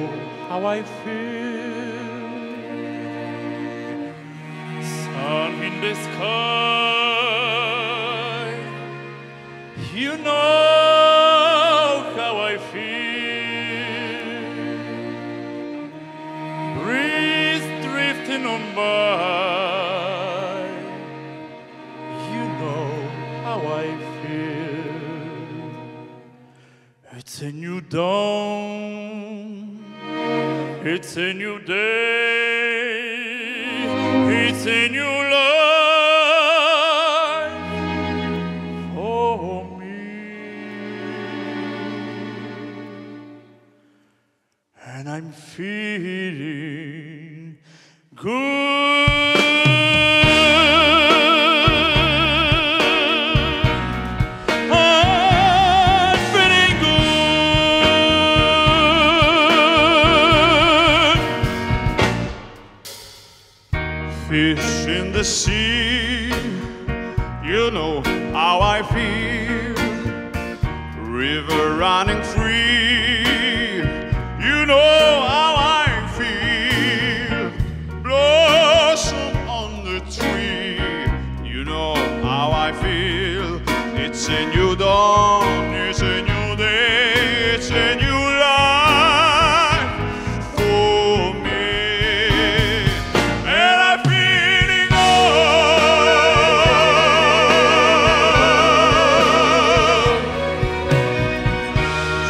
know how I feel. Sun in the sky, you know how I feel. Breeze drifting on by, you know how I feel. It's a new dawn, it's a new day, it's a new life for me. And I'm feeling good. Fish in the sea, you know how I feel. River running free, you know how I feel. Blossom on the tree, you know how I feel. It's a new dawn, it's a new day, it's a new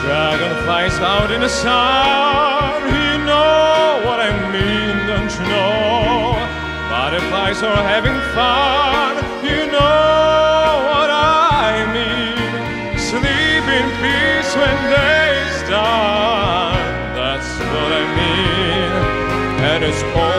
dragonflies out in the sun, you know what I mean, don't you know? Butterflies are having fun, you know what I mean. Sleep in peace when day's done, that's what I mean. And it's all